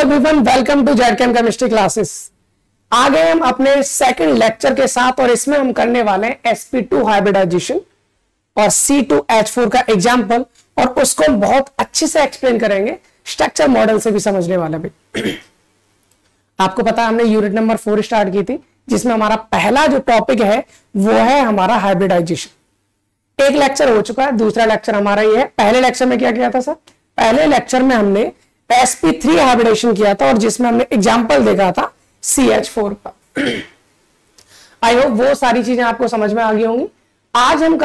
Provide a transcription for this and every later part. Everyone, welcome to ZChem chemistry classes. आ गए हम अपने सेकंड लेक्चर के साथ और इसमें हम करने वाले हैं sp2 हाइब्रिडाइजेशन और C2H4 का एग्जांपल, और उसको हम बहुत अच्छे से एक्सप्लेन करेंगे, स्ट्रक्चर मॉडल से भी समझने वाले भी। आपको पता है हमने यूनिट नंबर 4 स्टार्ट की थी, जिसमें हमारा पहला जो टॉपिक है वो है हमारा हाइब्रिडाइजेशन। एक लेक्चर हो चुका है, दूसरा लेक्चर हमारा ये है। पहले लेक्चर में क्या किया था सर? पहले लेक्चर में हमने sp3 हाइब्रिडेशन किया था और जिसमें हमने एग्जांपल देखा था CH4 का। आई होप वो सारी चीजें आपको समझ में आ गई होंगी। आज हम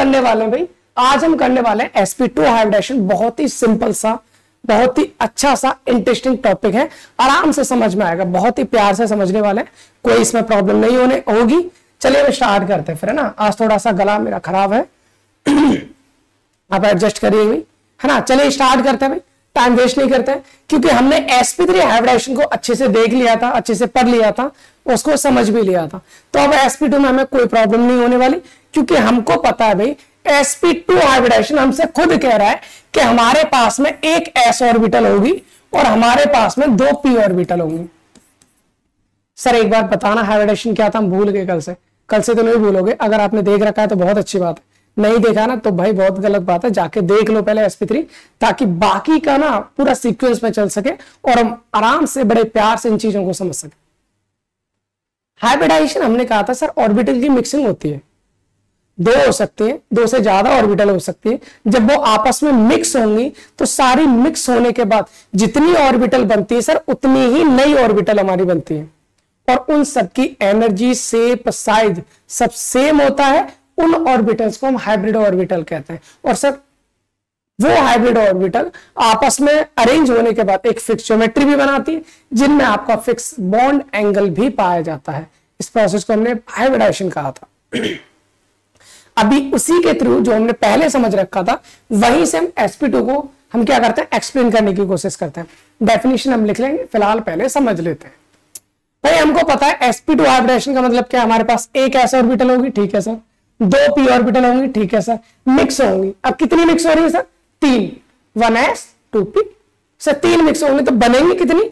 करने वाले हैं sp2 हाइब्रिडेशन। बहुत ही सिंपल सा, बहुत ही अच्छा सा, इंटरेस्टिंग टॉपिक है, आराम से समझ में आएगा, बहुत ही प्यार से समझने वाले, कोई इसमें प्रॉब्लम नहीं होने होगी। चलिए हम स्टार्ट करते हैं फिर, है ना। आज थोड़ा सा गला मेरा खराब है, आप एडजस्ट करिए भाई, है ना। चलिए स्टार्ट करते हैं भाई, टाइम वेस्ट नहीं करते, क्योंकि हमने sp3 हाइब्रिडाइजेशन को अच्छे से देख लिया था, अच्छे से पढ़ लिया था, उसको समझ भी लिया था। तो अब sp2 में हमें कोई प्रॉब्लम नहीं होने वाली, क्योंकि हमको पता है भाई sp2 हाइब्रिडाइजेशन हमसे खुद कह रहा है कि हमारे पास में एक s ऑर्बिटल होगी और हमारे पास में दो p ऑर्बिटल होंगी। सर एक बार बताना हाइब्रिडाइजेशन क्या था, हम भूल गए। कल से तो नहीं भूलोगे, अगर आपने देख रखा है तो बहुत अच्छी बात है, नहीं देखा ना तो भाई बहुत गलत बात है, जाके देख लो पहले sp3, ताकि बाकी का ना पूरा सीक्वेंस में चल सके और हम आराम से बड़े प्यार से इन चीजों को समझ सके। हाइब्रिडाइजेशन हमने कहा था सर ऑर्बिटल की मिक्सिंग होती है, दो हो सकते हैं, दो से ज्यादा ऑर्बिटल हो सकती है। जब वो आपस में मिक्स होंगी तो सारी मिक्स होने के बाद जितनी ऑर्बिटल बनती है सर उतनी ही नई ऑर्बिटल हमारी बनती है, और उन सबकी एनर्जी, शेप, साइज सब सेम होता है। उन ऑर्बिटल्स को हम हाइब्रिड ऑर्बिटल कहते हैं, और सर वो हाइब्रिड ऑर्बिटल आपस में अरेंज होने के बाद एक फिक्स ज्योमेट्री भी बनाती है, जिनमें आपका फिक्स बॉन्ड एंगल भी पाया जाता है। इस प्रोसेस को हमने हाइब्रिडाइजेशन कहा था। अभी उसी के थ्रू जो हमने पहले समझ रखा था, वहीं से हम sp2 को हम क्या करते हैं, एक्सप्लेन करने की कोशिश करते हैं। डेफिनेशन हम लिख लेंगे, फिलहाल पहले समझ लेते हैं। भाई हमको पता है sp2 हाइब्रिडाइजेशन का मतलब क्या, हमारे पास एक s ऑर्बिटल होगी, ठीक है सर, दो p ऑर्बिटल होंगी, ठीक है सर, मिक्स होंगी। अब कितनी मिक्स हो रही है सर? तीन, 1s 2p। सर तीन मिक्स होंगी तो बनेंगी कितनी?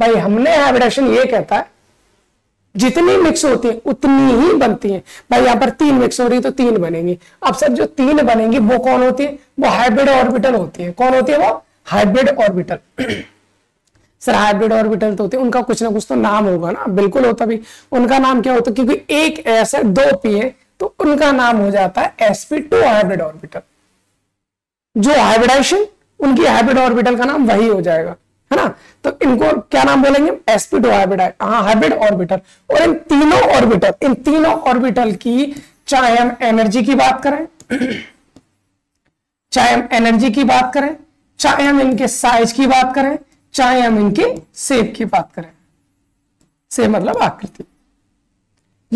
भाई हमने हाइब्रिडाइजेशन ये कहता है जितनी मिक्स होती है उतनी ही बनती है। भाई यहाँ पर तीन मिक्स हो रही है तो तीन बनेंगी। अब सर जो तीन बनेंगी वो कौन होती है? वो हाइब्रिड ऑर्बिटल होती है। कौन होती है वो? Hybrid orbital. Sir hybrid orbital तो होते हैं, उनका कुछ ना कुछ तो नाम होगा ना, बिल्कुल होता भी। उनका नाम क्या होता है? क्योंकि एक s है, दो p है, तो उनका नाम हो जाता है sp2 हाइब्रिड ऑर्बिटल। जो हाइब्रिडाइजेशन, उनकी हाइब्रिड ऑर्बिटल का नाम वही हो जाएगा, है ना। तो इनको क्या नाम बोलेंगे? sp2 hybrid orbital. और इन तीनों ऑर्बिटल की चाहे हम एनर्जी की बात करें, चाहे हम इनके साइज की बात करें, चाहे हम इनके शेप की बात करें, शेप मतलब आकृति,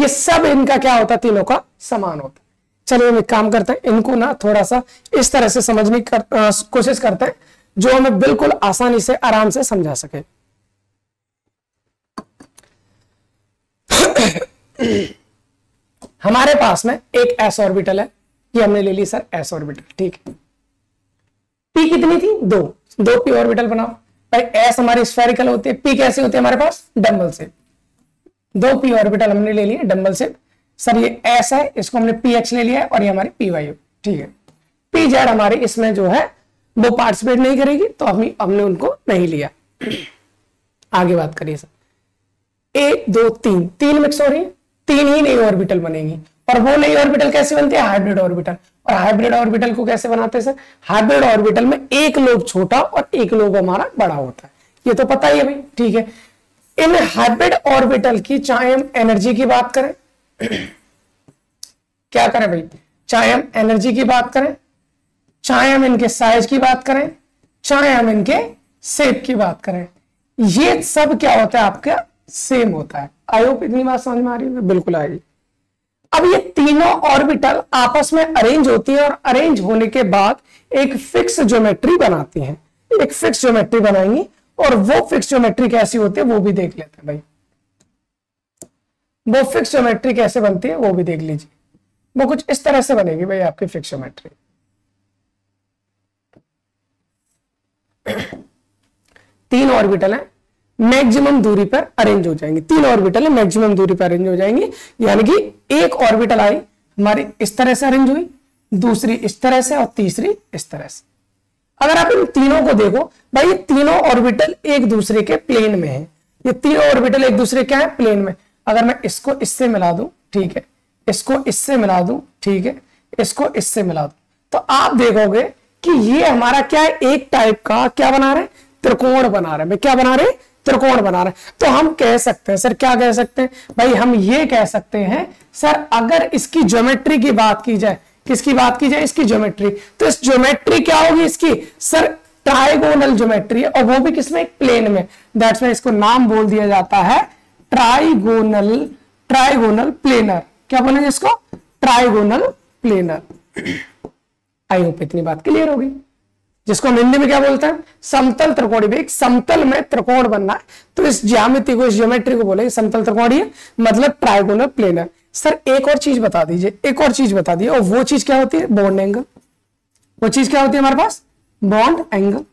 ये सब इनका क्या होता है? तीनों का समान होता है। चलिए हम एक काम करते हैं, इनको ना थोड़ा सा इस तरह से समझने की कोशिश करते हैं जो हमें बिल्कुल आसानी से आराम से समझा सके। हमारे पास में एक s ऑर्बिटल है, ये हमने ले ली सर s ऑर्बिटल, ठीक है। p कितनी थी? दो p ऑर्बिटल बनाओ। भाई s हमारी स्फेरिकल होती है, p कैसी होती है हमारे पास? Dumbbell shape. दो p ऑर्बिटल हमने ले लिए डम्बल से। सर ये s है, इसको हमने ph ले लिया है, और ये हमारी py, ठीक है। pz हमारे इसमें जो है वो पार्टिसिपेट नहीं करेगी, तो हमने उनको नहीं लिया। आगे बात करिए सर, 1 2 3 मिक्स हो रही है, तीन ही नई ऑर्बिटल बनेगी। और वो नई ऑर्बिटल कैसे बनती है? Hybrid orbital. और हाइब्रिड ऑर्बिटल को कैसे बनाते हैं सर? हाइब्रिड ऑर्बिटल में एक लोब छोटा और एक लोब हमारा बड़ा होता है, ये तो पता ही है भाई, ठीक है। इन हाइब्रिड ऑर्बिटल की चाहे हम एनर्जी की बात करें, क्या करें भाई, चाहे हम एनर्जी की बात करें, चाहे हम इनके साइज की बात करें, चाहे हम इनके शेप की बात करें, ये सब क्या होता है आपका? सेम होता है। आई होप इतनी बात समझ में आ रही है, बिल्कुल आएगी। अब ये तीनों ऑर्बिटल आपस में अरेंज होती है, और अरेंज होने के बाद एक फिक्स ज्योमेट्री बनाती है। एक फिक्स ज्योमेट्री बनाएंगी, और वो फिक्स ज्योमेट्री कैसी होती है वो भी देख लेते हैं भाई। वो फिक्स ज्योमेट्री कैसे बनती है वो भी देख लीजिए। वो कुछ इस तरह से बनेगी भाई आपकी फिक्स ज्योमेट्री। तीन ऑर्बिटल हैं, मैक्सिमम दूरी पर अरेंज हो जाएंगे। तीन ऑर्बिटल है, मैक्सिमम दूरी पर अरेंज हो जाएंगे, यानी कि एक ऑर्बिटल आई हमारी इस तरह से अरेंज हुई, दूसरी इस तरह से और तीसरी इस तरह से। अगर आप इन तीनों को देखो भाई, ये तीनों ऑर्बिटल एक दूसरे के प्लेन में है, ये तीनों ऑर्बिटल एक दूसरे क्या है, प्लेन में। अगर मैं इसको इससे मिला दूं, ठीक है, इसको इससे मिला दूं, ठीक है, इसको इससे मिला दूं, तो आप देखोगे कि ये हमारा क्या है, एक टाइप का क्या बना रहे, त्रिकोण बना रहे हैं। क्या बना रहे, त्रिकोण बना रहे हैं। तो हम कह सकते हैं सर, क्या कह सकते हैं भाई, हम ये कह सकते हैं सर, अगर इसकी ज्योमेट्री की बात की जाए, किसकी बात की जाए, इसकी ज्योमेट्री, तो इस ज्योमेट्री क्या होगी इसकी सर, ट्राइगोनल ज्योमेट्री है, और वो भी किसमें, प्लेन में। दैट्स व्हाई इसको नाम बोल दिया जाता है ट्राइगोनल, ट्राइगोनल प्लेनर। क्या बोलेंगे इसको, ट्राइगोनल प्लेनर। आई होप इतनी बात क्लियर होगी, जिसको हम हिंदी में क्या बोलते हैं, समतल त्रिकोणीय। समतल में त्रिकोण बनना है, तो इस ज्यामिति को, इस ज्योमेट्री को बोलेंगे समतल त्रिकोणीय, मतलब ट्राइगोनल प्लेनर। सर एक और चीज बता दीजिए, एक और चीज बता दीजिए, और वो चीज क्या होती है, बॉन्ड एंगल। वो चीज क्या होती है हमारे पास, bond angle.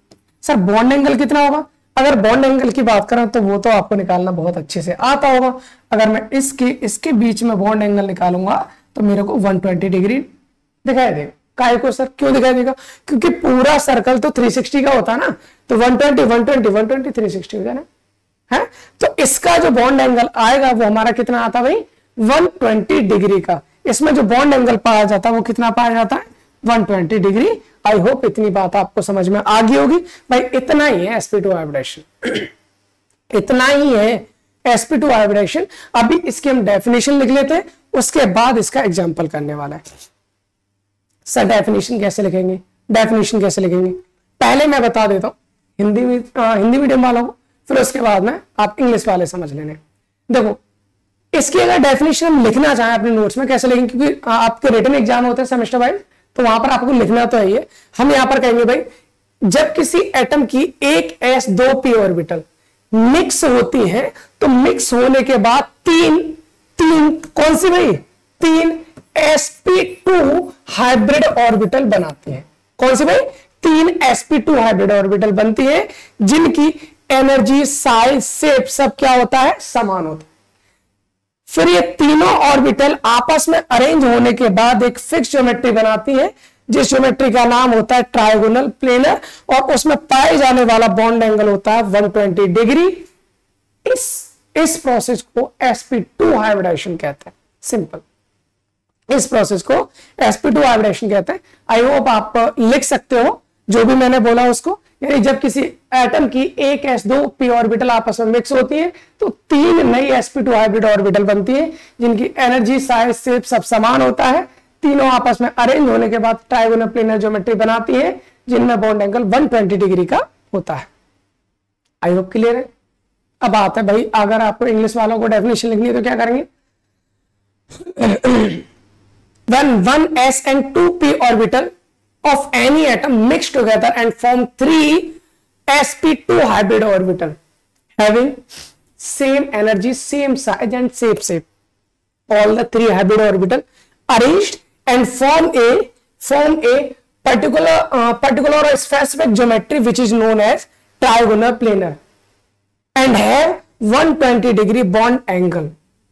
Sir bond angle कितना होगा, अगर बॉन्ड एंगल की बात करें तो वो तो आपको निकालना बहुत अच्छे से आता होगा। अगर मैं इसके बीच में बॉन्ड एंगल निकालूंगा तो मेरे को 120 डिग्री दिखाई देगा। काय को सर, क्यों दिखाई देगा, क्योंकि पूरा सर्कल तो 360 का होता है ना, तो 120 360 हो जाना है। तो इसका जो बॉन्ड एंगल आएगा वो हमारा कितना आता है भाई, 120 डिग्री का। इसमें जो बॉन्ड एंगल पाया जाता है वो कितना पाया जाता है, 120 डिग्री। आई होप इतनी बात आपको समझ में आ गई होगी। भाई इतना ही है sp2 हाइब्रिडेशन, इतना ही है sp2 हाइब्रिडेशन। अभी इसकी हम डेफिनेशन लिख लेते हैं, उसके बाद इसका एग्जांपल करने वाला है। सर डेफिनेशन कैसे लिखेंगे, डेफिनेशन कैसे लिखेंगे, पहले मैं बता देता हूँ हिंदी मीडियम वालों को, फिर उसके बाद में आप इंग्लिश वाले समझ लेने। देखो इसकी अगर डेफिनेशन हम लिखना चाहें अपने नोट्स में कैसे लिखेंगे, क्योंकि आपके रिटन एग्जाम होते हैं सेमेस्टर वाइज, तो वहां पर आपको लिखना तो है ये। हम यहाँ पर कहेंगे भाई जब किसी एटम की एक s दो p ऑर्बिटल मिक्स होती है, तो मिक्स होने के बाद तीन कौन सी भाई, तीन sp2 हाइब्रिड ऑर्बिटल बनाती है। कौन सी भाई, तीन sp2 हाइब्रिड ऑर्बिटल बनती है, जिनकी एनर्जी, साइज, शेप सब क्या होता है, समान होता है। फिर ये तीनों ऑर्बिटल आपस में अरेंज होने के बाद एक फिक्स ज्योमेट्री बनाती है, जिस ज्योमेट्री का नाम होता है ट्राइगोनल प्लेनर, और उसमें पाए जाने वाला बॉन्ड एंगल होता है 120 डिग्री। इस प्रोसेस को sp2 हाइब्रिडेशन कहते हैं, सिंपल। इस प्रोसेस को sp2 हाइब्रिडेशन कहते हैं। आई होप आप लिख सकते हो जो भी मैंने बोला उसको, यानी जब किसी एटम की एक s दो p ऑर्बिटल आपस में मिक्स होती है, तो तीन नई sp2 हाइब्रिड ऑर्बिटल बनती है, जिनकी एनर्जी, साइज, शेप सब समान होता है। तीनों आपस में अरेंज होने के बाद ट्राइगोनल प्लेनर ज्योमेट्री बनाती है, जिनमें बॉन्ड एंगल 120 डिग्री का होता है। आई होप क्लियर है। अब आता है भाई, अगर आपको इंग्लिश वालों को डेफिनेशन लिखनी है तो क्या करेंगे, when 1s and 2p orbital of any atom mixed together and form 3 sp2 hybrid orbital having same energy, same size and shape, all the 3 hybrid orbital arranged and form a particular or specific geometry which is known as trigonal planar and have 120 degree bond angle.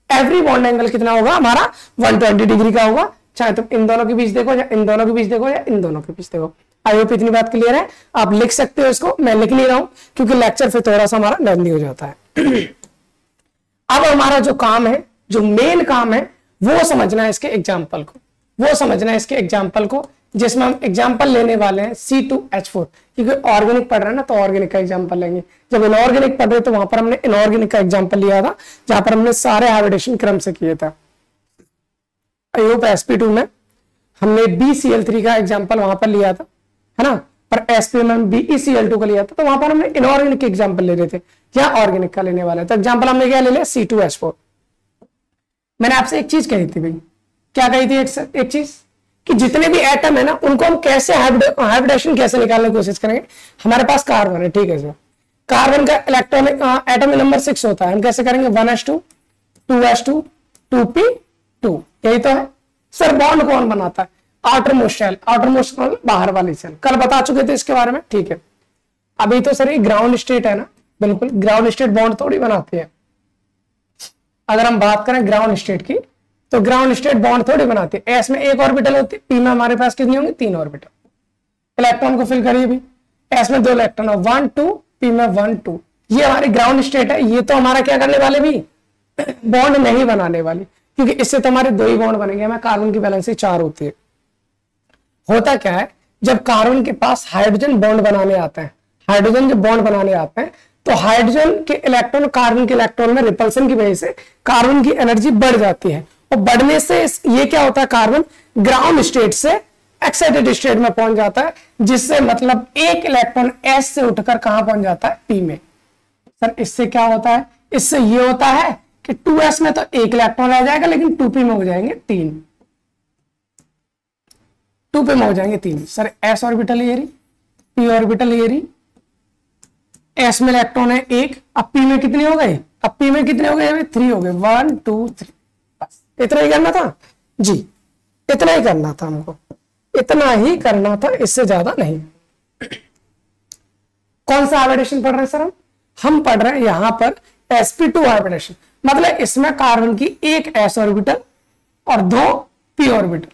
Every bond angle कितना होगा हमारा, 120 degree का होगा, चाहे तुम इन दोनों के बीच देखो या इन दोनों के बीच देखो या इन दोनों के बीच देखो। आई होप इतनी बात क्लियर है। आप लिख सकते हो इसको, मैं लिख नहीं रहा हूं क्योंकि लेक्चर फिर थोड़ा सा हमारा लेंथी हो जाता है। अब हमारा जो काम है, जो मेन काम है, वो समझना है इसके एग्जाम्पल को, वो समझना है इसके एग्जाम्पल को, जिसमें हम एग्जाम्पल लेने वाले हैं C2H4, क्योंकि ऑर्गेनिक पढ़ रहे हैं ना, तो ऑर्गेनिक का एग्जाम्पल लेंगे। जब इनऑर्गेनिक पढ़ रहे थे वहां पर हमने इनऑर्गेनिक का एग्जाम्पल लिया था, जहां पर हमने सारे हाइब्रिडेशन क्रम से किए था। आई होप sp2 में हमने BCl3 का एग्जाम्पल वहां पर लिया था, है ना, पर sp में BCl2 का लिया था, तो वहां पर हमने इनऑर्गेनिक के एग्जाम्पल ले रहे थे, यहाँ ऑर्गेनिक का लेने वाला है। तो एग्जाम्पल हमने क्या ले लिया, C2H4। मैंने आपसे एक चीज कही थी भाई, क्या कही थी एक चीज, कि जितने भी एटम है ना, उनको हम कैसे हाइब्रिडेशन कैसे निकालने की कोशिश करेंगे। हमारे पास कार्बन है, ठीक है सर, कार्बन का इलेक्ट्रॉनिक एटम नंबर 6 होता है, हम कैसे करेंगे 1s2 2s2 2p2, यही तो है सर। बॉन्ड कौन बनाता है, outermost shell, outermost बाहर वाली सेल, कल बता चुके थे इसके बारे में, ठीक है। अभी तो सर ये ग्राउंड स्टेट है ना, बिल्कुल ग्राउंड स्टेट बॉन्ड थोड़ी बनाते हैं। अगर हम बात करें ग्राउंड स्टेट की तो ग्राउंड स्टेट बॉन्ड थोड़ी बनाते हैं। एस में एक ऑर्बिटल होती है, पी में हमारे पास कितनी होंगी? तीन ऑर्बिटल। इलेक्ट्रॉन को फिल करिए भी, एस में दो इलेक्ट्रॉन हो, 1 2, पी में 1 2। ये हमारी ग्राउंड स्टेट है। ये तो हमारा क्या करने वाले भी बॉन्ड नहीं बनाने वाली, क्योंकि इससे तो हमारे दो ही बॉन्ड बनेंगे। हमें कार्बन की बैलेंसी 4 होती है। होता क्या है, जब कार्बन के पास हाइड्रोजन बॉन्ड बनाने आते हैं, हाइड्रोजन जब बॉन्ड बनाने आते हैं तो हाइड्रोजन के इलेक्ट्रॉन कार्बन के इलेक्ट्रॉन में रिपल्सन की वजह से कार्बन की एनर्जी बढ़ जाती है, और बढ़ने से ये क्या होता है, कार्बन ग्राउंड स्टेट से एक्साइटेड स्टेट में पहुंच जाता है, जिससे मतलब एक इलेक्ट्रॉन एस से उठकर कहां पहुंच जाता है? पी में। सर इससे क्या होता है? इससे ये होता है कि 2s में तो एक इलेक्ट्रॉन रह जाएगा, लेकिन 2p में हो जाएंगे 3, 2p में हो जाएंगे 3। सर s ऑर्बिटल ये रही, p ऑर्बिटल ये रही, s में इलेक्ट्रॉन है 1, अब p में कितने हो गए? अब p में कितने हो गए? 3 हो गए। 1 2 3, बस इतना ही करना था जी, इतना ही करना था हमको, इतना ही करना था, इससे ज्यादा नहीं। कौन सा हाइब्रिडेशन पढ़ रहे हैं सर हम पढ़ रहे हैं यहां पर sp2 हाइब्रिडेशन, मतलब इसमें कार्बन की एक s ऑर्बिटल और 2 p ऑर्बिटल,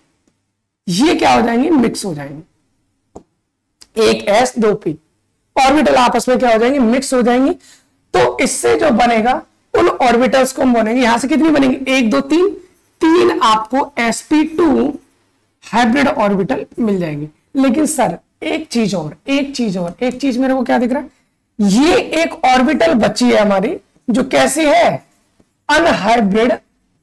ये क्या हो जाएंगे? मिक्स हो जाएंगे। एक s 2 p ऑर्बिटल आपस में क्या हो जाएंगे? मिक्स हो जाएंगी। तो इससे जो बनेगा उन ऑर्बिटल्स को हम बोलेंगे, यहां से कितनी बनेंगी? 1 2 3, 3 आपको sp2 हाइब्रिड ऑर्बिटल मिल जाएंगे। लेकिन सर एक चीज और, मेरे को क्या दिख रहा है, ये एक ऑर्बिटल बची है हमारी जो कैसी है? अनहाइब्रिड,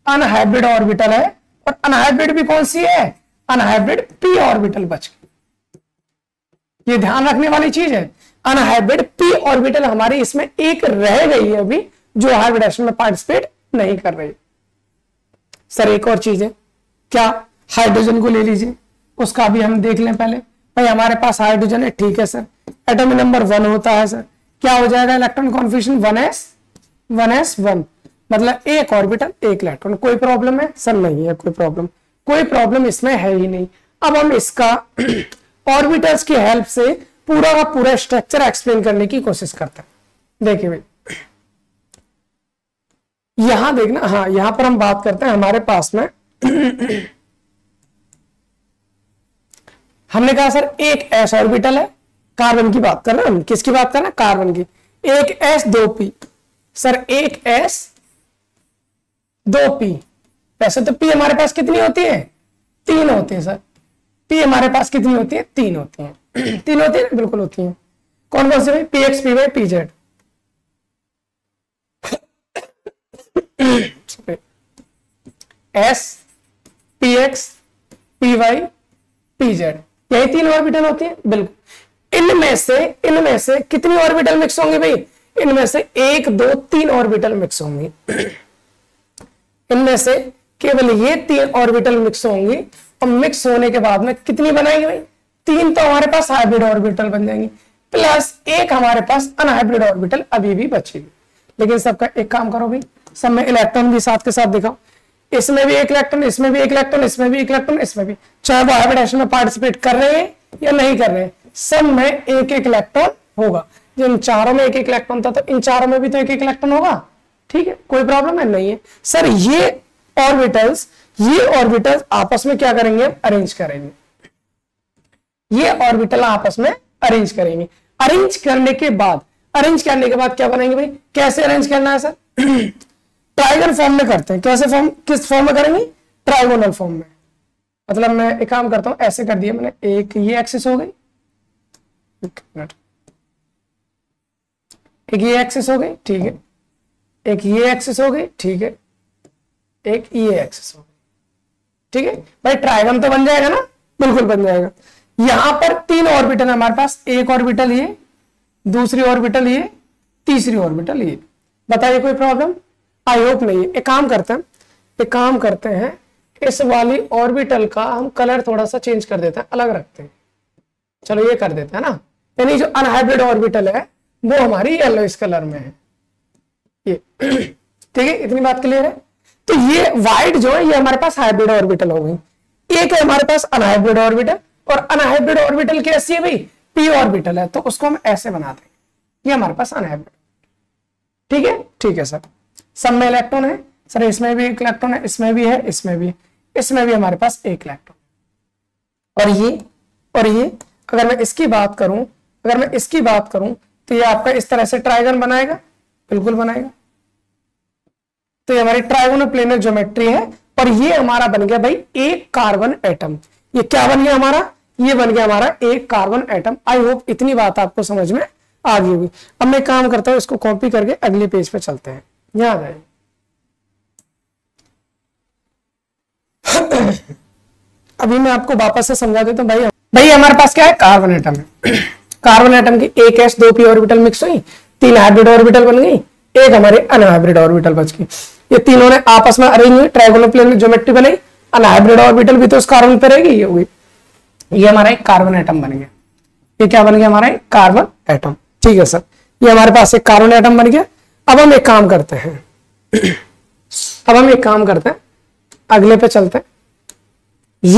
अनहाइब्रिड ऑर्बिटल है। और अनहाइब्रिड भी कौन सी है? अनहाइब्रिड पी ऑर्बिटल बच गई। ये ध्यान रखने वाली चीज है, अनहाइब्रिड पी ऑर्बिटल हमारी इसमें एक रह गई है अभी, जो हाइब्रिडेशन में पार्टिसिपेट नहीं कर रही। सर एक और चीज है क्या, हाइड्रोजन को ले लीजिए, उसका भी हम देख लें पहले। भाई हमारे पास हाइड्रोजन है, ठीक है सर, एटॉमिक नंबर 1 होता है सर, क्या हो जाएगा इलेक्ट्रॉन कॉन्फिगरेशन? 1s 1s 1, मतलब एक ऑर्बिटल एक इलेक्ट्रॉन। कोई प्रॉब्लम है सर? नहीं है कोई प्रॉब्लम, इसमें है ही नहीं। अब हम इसका ऑर्बिटल्स की हेल्प से पूरा का पूरा स्ट्रक्चर एक्सप्लेन करने की कोशिश करते हैं। देखिए भाई यहां देखना, हाँ यहां पर हम बात करते हैं, हमारे पास में हमने कहा सर एक s ऑर्बिटल है, कार्बन की बात कर रहे हैं हम, किसकी बात कर रहे हैं? कार्बन की। एक s 2p, सर एक s 2p, वैसे तो p हमारे पास कितनी होती है? 3 होती है सर, p हमारे पास कितनी होती है? 3 होती है, 3 होती है ना, बिल्कुल होती है। कौन कौन से भाई? px py pz। s px py pz, यही 3 ऑर्बिटल होती है बिल्कुल। इनमें से कितनी ऑर्बिटल मिक्स होंगे भाई? इनमें से 1 2 3 ऑर्बिटल मिक्स होंगी। इनमें से केवल ये 3 ऑर्बिटल मिक्स होंगी, और मिक्स होने के बाद में कितनी बनाएंगे भाई? 3 तो हमारे पास हाइब्रिड ऑर्बिटल बन जाएंगी, प्लस 1 हमारे पास अनहाइब्रिड ऑर्बिटल अभी भी बचेगी। लेकिन सबका एक काम करो भाई, सब में इलेक्ट्रॉन भी साथ के साथ दिखाओ, इसमें भी एक इलेक्ट्रॉन, इसमें भी एक इलेक्ट्रॉन, इसमें भी एक इलेक्ट्रॉन, इसमें भी, चाहे वो हाइब्रिडेशन में पार्टिसिपेट कर रहे हैं या नहीं कर रहे हैं, सब में एक एक इलेक्ट्रॉन होगा। जो इन चारों में एक एक इलेक्ट्रॉन था, तो इन चारों में भी तो एक एक इलेक्ट्रॉन होगा, ठीक है, कोई प्रॉब्लम है नहीं है। सर ये ऑर्बिटल्स आपस में क्या करेंगे? अरेंज करेंगे। ये ऑर्बिटल आपस में अरेंज करेंगे। अरेंज करने के बाद क्या बनेंगे भाई? कैसे अरेंज करना है सर? ट्राइगन फॉर्म में करते हैं। कैसे फॉर्म, किस फॉर्म में करेंगे? ट्राइगोनल फॉर्म में। मतलब मैं एक काम करता हूं, ऐसे कर दिया मैंने, एक ये एक्सिस हो गई, एक ये एक्सिस हो गई, ठीक है, एक ये एक्सिस हो गई, ठीक है, एक ये एक्सिस हो गई, ठीक है भाई, ट्राइगन तो बन जाएगा ना, बिल्कुल बन जाएगा। यहां पर 3 ऑर्बिटल हमारे पास, एक ऑर्बिटल ये, दूसरी ऑर्बिटल ये, तीसरी ऑर्बिटल ये। बताइए कोई प्रॉब्लम? आई होप नहीं है। एक काम करते हैं, इस वाली ऑर्बिटल का हम कलर थोड़ा सा चेंज कर देते हैं, अलग रखते हैं, चलो ये कर देते हैं ना, यानी जो अनहाइब्रिड ऑर्बिटल है वो हमारी येलो इस कलर में है ये, ठीक है, इतनी बात क्लियर है। तो ये वाइट जो है ये हमारे पास हाइब्रिड ऑर्बिटल हो गई, एक है हमारे पास अनहाइब्रिड ऑर्बिटल, और अनहाइब्रिड ऑर्बिटल कैसी है भाई? पी ऑर्बिटल है, तो उसको हम ऐसे बना देंगे, ये हमारे पास अनहाइब्रिड। ठीक है, ठीक है सर। सब में इलेक्ट्रॉन है सर, इसमें भी एक इलेक्ट्रॉन है, इसमें भी है, इसमें भी है, इसमें भी हमारे पास एक इलेक्ट्रॉन। और ये अगर मैं इसकी बात करूं, तो ये आपका इस तरह से ट्राइगन बनाएगा, बिल्कुल बनाएगा। तो ये हमारी ट्राइगोनोप्लेनर ज्योमेट्री है। और ये हमारा बन गया भाई एक कार्बन एटम। ये क्या बन गया हमारा? ये बन गया हमारा एक कार्बन एटम। आई होप इतनी बात आपको समझ में आ गई होगी। अब मैं काम करता हूं, इसको कॉपी करके अगले पेज पे चलते हैं। यहां गए अभी मैं आपको वापस से समझा देता हूं। भाई हमारे पास क्या है? कार्बन एटम है। कार्बन एटम की एक एस दो पी ऑर्बिटल मिक्स हुई, तीन हाइब्रिड ऑर्बिटल बन गई, एक हमारे अनहाइब्रिड ऑर्बिटल बच गई। ये तीनों ने आपस में अरेंज हुई, ट्राइगोनोप्लेनर ज्योमेट्री बनाई, अनहाइब्रिड ऑर्बिटल भी तो उस कार्बन पे रहेगी, ये हुई। ये हमारा एक कार्बन एटम बन गया। ये क्या बन गया हमारा? एक कार्बन एटम। ठीक है सर, ये हमारे पास एक कार्बन एटम बन गया। अब हम एक काम करते हैं, अगले पे चलते हैं।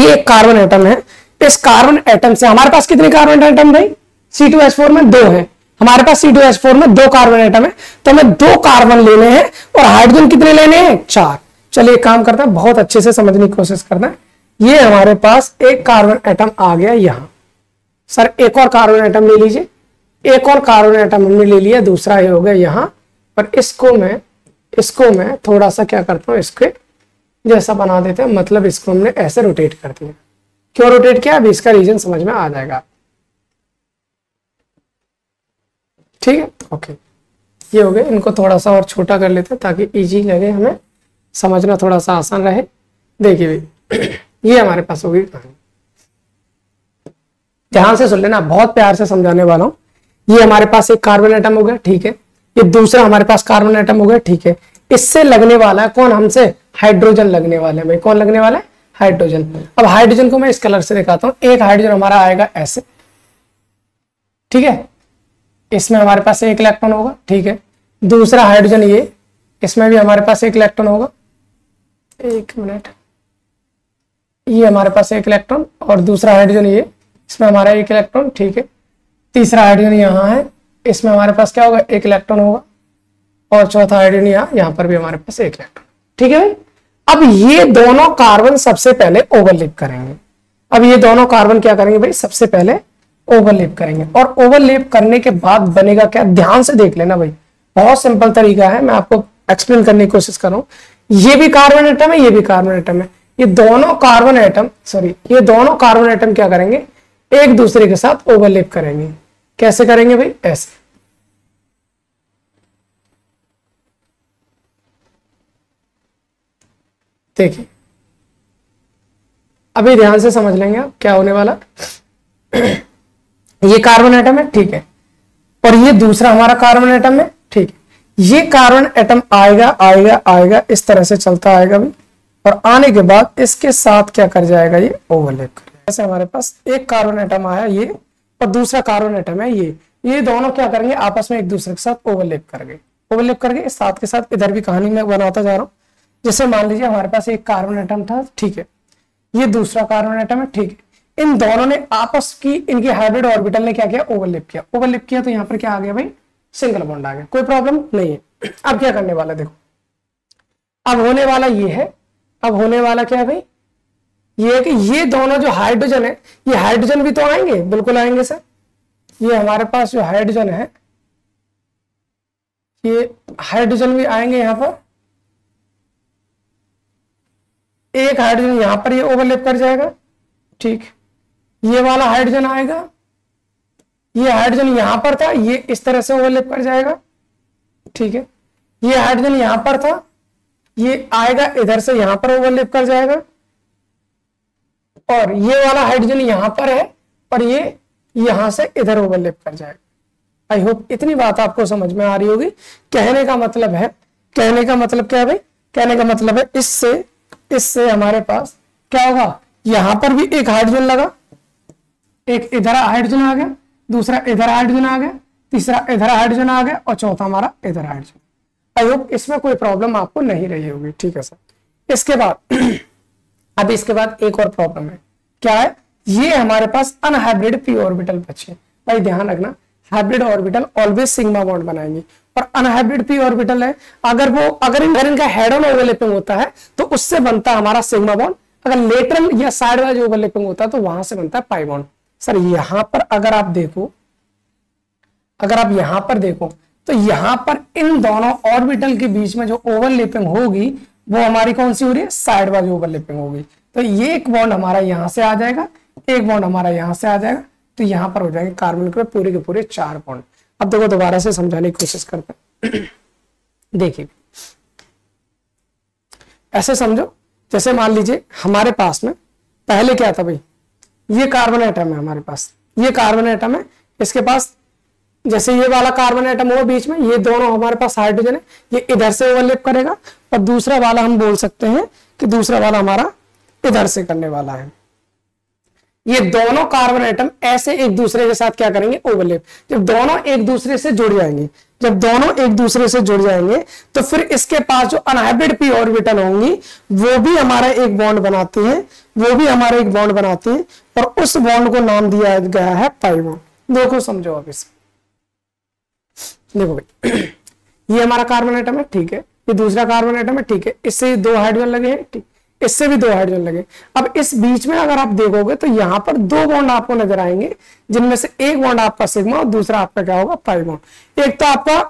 ये एक कार्बन एटम है। इस कार्बन एटम से हमारे पास कितने कार्बन एटम भाई? C2H4 में दो है हमारे पास। C2H4 में दो कार्बन एटम है, तो हमें दो कार्बन लेने हैं। और हाइड्रोजन कितने लेने हैं? चार। चलिए काम करते हैं, बहुत अच्छे से समझने की कोशिश करना है। ये हमारे पास एक कार्बन एटम आ गया यहाँ। सर एक और कार्बन एटम ले लीजिए। एक और कार्बन एटम हमने ले लिया, दूसरा ये हो गया यहाँ। पर इसको मैं थोड़ा सा क्या करता हूँ, इसके जैसा बना देते हैं। मतलब इसको हमने ऐसे रोटेट कर दिया। क्यों रोटेट किया? अभी इसका रीजन समझ में आ जाएगा। ठीक है, ओके, ये हो गए। इनको थोड़ा सा और छोटा कर लेते हैं ताकि इजी लगे, हमें समझना थोड़ा सा आसान रहे। देखिए भाई, ये हमारे पास होगी कहानी। ध्यान से सुन लेना, बहुत प्यार से समझाने वाला हूं। ये हमारे पास एक कार्बन एटम हो गया, ठीक है। ये दूसरा हमारे पास कार्बन एटम हो गया, ठीक है। इससे लगने वाला है कौन? हमसे हाइड्रोजन लगने वाला है भाई। कौन लगने वाला है? हाइड्रोजन। अब हाइड्रोजन को मैं इस कलर से दिखाता हूं। एक हाइड्रोजन हमारा आएगा ऐसे, ठीक है। इसमें हमारे पास एक इलेक्ट्रॉन होगा, ठीक है। दूसरा हाइड्रोजन ये, इसमें भी हमारे पास एक इलेक्ट्रॉन होगा। एक मिनट, ये हमारे पास एक इलेक्ट्रॉन। और दूसरा हाइड्रोजन ये, इसमें हमारा एक इलेक्ट्रॉन, ठीक है। तीसरा हाइड्रोजन यहाँ है, इसमें हमारे पास क्या होगा? एक इलेक्ट्रॉन होगा। और चौथा हाइड्रोजन यहाँ पर भी हमारे पास एक इलेक्ट्रॉन, ठीक है भाई। अब ये दोनों कार्बन सबसे पहले ओवरलैप करेंगे। अब ये दोनों कार्बन क्या करेंगे भाई? सबसे पहले ओवरलैप करेंगे। और ओवरलैप करने के बाद बनेगा क्या? ध्यान से देख लेना भाई, बहुत सिंपल तरीका है, मैं आपको एक्सप्लेन करने की कोशिश कर रहा हूं। ये भी कार्बन एटम है, ये भी कार्बन एटम है। ये दोनों कार्बन एटम क्या करेंगे? एक दूसरे के साथ ओवरलैप करेंगे। कैसे करेंगे भाई? ऐसे। देखिए, अभी ध्यान से समझ लेंगे आप क्या होने वाला। ये कार्बन एटम है, ठीक है। और ये दूसरा हमारा कार्बन एटम है, ठीक है। ये कार्बन एटम आएगा, इस तरह से चलता आएगा भाई। और आने के बाद इसके साथ क्या कर जाएगा? ये ओवरलैप कर। जैसे हमारे पास एक कार्बन एटम आया ये, और दूसरा कार्बन एटम है ये दोनों क्या करेंगे? आपस में एक दूसरे के साथ ओवरलैप करके साथ के साथ। इधर भी कहानी में बनाता जा रहा हूँ। जैसे मान लीजिए हमारे पास एक कार्बन एटम था, ठीक है। ये दूसरा कार्बन एटम है, ठीक है। इन दोनों ने आपस की, इनके हाइब्रिड ऑर्बिटल ने क्या किया? ओवरलैप किया। तो यहाँ पर क्या आ गया भाई? सिंगल बॉन्ड आ गया। कोई प्रॉब्लम नहीं है। अब क्या करने वाला, देखो, अब होने वाला क्या है भाई? ये है कि ये दोनों जो हाइड्रोजन है, ये हाइड्रोजन भी तो आएंगे, बिल्कुल आएंगे सर। ये हमारे पास जो हाइड्रोजन है, ये हाइड्रोजन भी आएंगे यहाँ पर। एक हाइड्रोजन यहाँ पर ये ओवरलैप कर जाएगा, ठीक। ये वाला हाइड्रोजन आएगा, ये हाइड्रोजन यहाँ पर था, ये इस तरह से ओवरलैप कर जाएगा, ठीक है। ये हाइड्रोजन यहाँ पर था, ये आएगा इधर से यहाँ पर ओवरलैप कर जाएगा। और ये वाला हाइड्रोजन यहाँ पर है, और ये यहाँ से इधर ओवरलैप कर जाएगा। आई होप इतनी बात आपको समझ में आ रही होगी। कहने का मतलब क्या है भाई? कहने का मतलब है इससे हमारे पास क्या होगा? यहाँ पर भी एक हाइड्रोजन लगा, एक इधर हाइड्रोजन आ गया, दूसरा इधर हाइड्रोजन आ गया, तीसरा इधर हाइड्रोजन आ गया, और चौथा हमारा इधर हाइड्रोजन। आई होप इसमें कोई प्रॉब्लम आपको नहीं रही होगी, ठीक है सर। इसके बाद एक और प्रॉब्लम है। क्या है? ये हमारे पास अनहाइब्रिड पी ऑर्बिटल बचे। भाई ध्यान रखना, hybrid orbital always sigma bond बनाएंगे। और अनहाइब्रिड पी ऑर्बिटल है, अगर इनका हेडन ओवरलैपिंग होता है तो उससे बनता है हमारा सिग्मा बॉन्ड, अगर लेटरल या साइड वाइज ओवरलैपिंग होता है तो वहां से बनता है पाई बॉन्ड। सर यहां पर अगर आप यहां पर देखो तो यहां पर इन दोनों ऑर्बिटल के बीच में जो ओवरलैपिंग होगी वो हमारी कौन सी हो रही है, साइड वाइज ओवरलैपिंग होगी। तो ये एक बॉन्ड हमारा यहां से आ जाएगा, एक बॉन्ड हमारा यहां से आ जाएगा, तो यहां पर हो जाएंगे कार्बन के पूरे 4 बॉन्ड। अब देखो दोबारा से समझाने की कोशिश करते हैं। देखिए ऐसे समझो, जैसे मान लीजिए हमारे पास में पहले क्या था भाई, ये कार्बन एटम है हमारे पास, ये कार्बन एटम है, इसके पास जैसे ये वाला कार्बन एटम हो बीच में, ये दोनों हमारे पास हाइड्रोजन है, ये इधर से ओवरलैप करेगा और दूसरा वाला हम बोल सकते हैं कि दूसरा वाला हमारा इधर से करने वाला है। ये दोनों कार्बन एटम ऐसे एक दूसरे के साथ क्या करेंगे, ओवरलैप। जब दोनों एक दूसरे से जुड़ जाएंगे, जब दोनों एक दूसरे से जुड़ जाएंगे तो फिर इसके पास जो अनहाइब्रिड पी ऑर्बिटल होंगी वो भी हमारा एक बॉन्ड बनाती है, वो भी हमारा एक बॉन्ड बनाती है और उस बॉन्ड को नाम दिया गया है पाई बॉन्ड। देखो समझो आप इसे, देखो भाई ये हमारा कार्बन एटम है, ठीक है, ये दूसरा कार्बन एटम है, ठीक है, इससे 2 हाइड्रोजन लगे हैं, ठीक, इससे भी 2 हाइड्रोजन लगे। अब इस बीच में अगर आप देखोगे तो यहां पर 2 बॉन्ड आपको नजर आएंगे, जिनमें से एक बॉन्ड आपका सिग्मा और दूसरा आपका क्या होगा, पाई बॉन्ड। एक तो आपका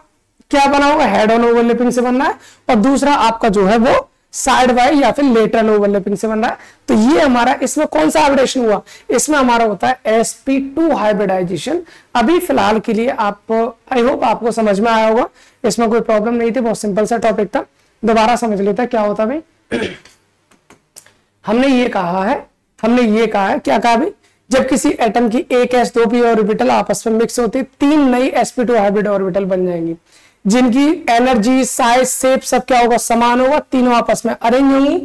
क्या बना होगा, हेड ऑन ओवरलैपिंग से बनना है और दूसरा आपका जो है वो साइड वाइज या फिर लेटरल ओवरलैपिंग से बन रहा है। तो ये हमारा इसमें कौन सा हाइब्रिडेशन हुआ, इसमें हमारा होता है sp2 हाइब्रिडाइजेशन। अभी फिलहाल के लिए आप, आई होप आपको समझ में आया होगा, इसमें कोई प्रॉब्लम नहीं थी, बहुत सिंपल सा टॉपिक था। दोबारा समझ लेते हैं क्या होता है भाई। हमने ये कहा है क्या कहा भाई, जब किसी एटम की एक s2p ऑर्बिटल आपस में मिक्स होती है 3 नई sp2 हाइब्रिड ऑर्बिटल बन जाएंगी, जिनकी एनर्जी, साइज, शेप सब क्या होगा, समान होगा, तीनों आपस में अरेंज होंगी,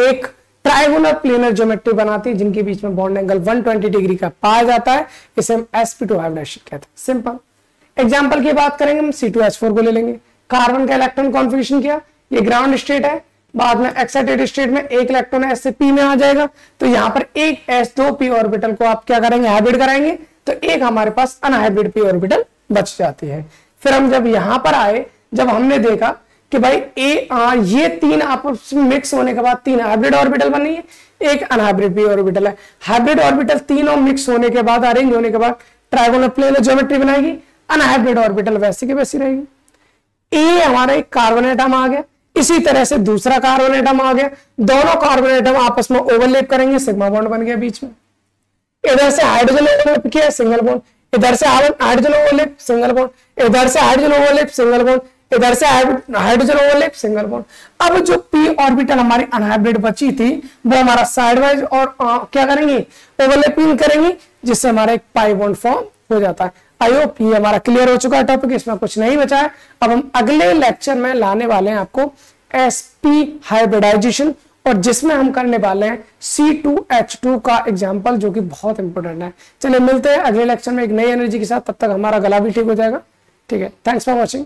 एक ट्राइगोनल प्लेनर ज्योमेट्री बनाती है, जिनके बीच में बॉन्ड एंगल 120 डिग्री का पाया जाता है, इसे हम sp2 हाइब्रिडेशन कहते हैं। सिंपल एग्जांपल की बात करेंगे हम C2H4 को ले लेंगे, कार्बन का इलेक्ट्रॉन कॉन्फिगरेशन किया, ये ग्राउंड स्टेट है, बाद में एक्साइटेड स्टेट में एक इलेक्ट्रॉन s से p में आ जाएगा, तो यहाँ पर एक s2p ऑर्बिटल को आप क्या करेंगे, हाइब्रिड कराएंगे, तो एक हमारे पास अनहाइब्रिड p ऑर्बिटल बच जाती है। फिर हम जब यहाँ पर आए, जब हमने देखा कि भाई ये 3 आपस में मिक्स होने के बाद 3 हाइब्रिड ऑर्बिटल बनी है, एक अनहाइब्रिड p ऑर्बिटल है। हाइब्रिड ऑर्बिटल तीनों मिक्स होने के बाद, अरेंज होने के बाद ट्राइगोनल प्लेनर ज्योमेट्री बनाएगी, अनहाइब्रिड ऑर्बिटल वैसी की वैसी रहेगी। ए हमारा एक कार्बन एटम आ गया, इसी तरह से दूसरा कार्बन एटम आ गया, दोनों कार्बन एटम आपस में ओवरलैप करेंगे, सिग्मा बॉन्ड बन गया बीच में। इधर से हाइड्रोजन ओवरलैप किया, सिंगल बॉन्ड, इधर से हाइड्रोजन ओवरलैप, सिंगल बॉन्ड, इधर से हाइड्रोजन ओवरलैप, सिंगल बॉन्ड, इधर से हाइड्रोजन ओवरलैप, सिंगल बॉन्ड। अब जो पी ऑर्बिटल हमारी अनहाइब्रिड बची थी वो हमारा साइड वाइज और क्या करेंगे, ओवरलैपिंग करेंगे, जिससे हमारा एक पाई बॉन्ड फॉर्म हो जाता है। आई होप ये हमारा क्लियर हो चुका है टॉपिक, इसमें कुछ नहीं बचा है। अब हम अगले लेक्चर में लाने वाले हैं आपको sp हाइब्रिडाइजेशन, और जिसमें हम करने वाले हैं C2H2 का एग्जाम्पल, जो कि बहुत इंपॉर्टेंट है। चलिए मिलते हैं अगले लेक्चर में एक नई एनर्जी के साथ, तब तक हमारा गला भी ठीक हो जाएगा। ठीक है, थैंक्स फॉर वॉचिंग।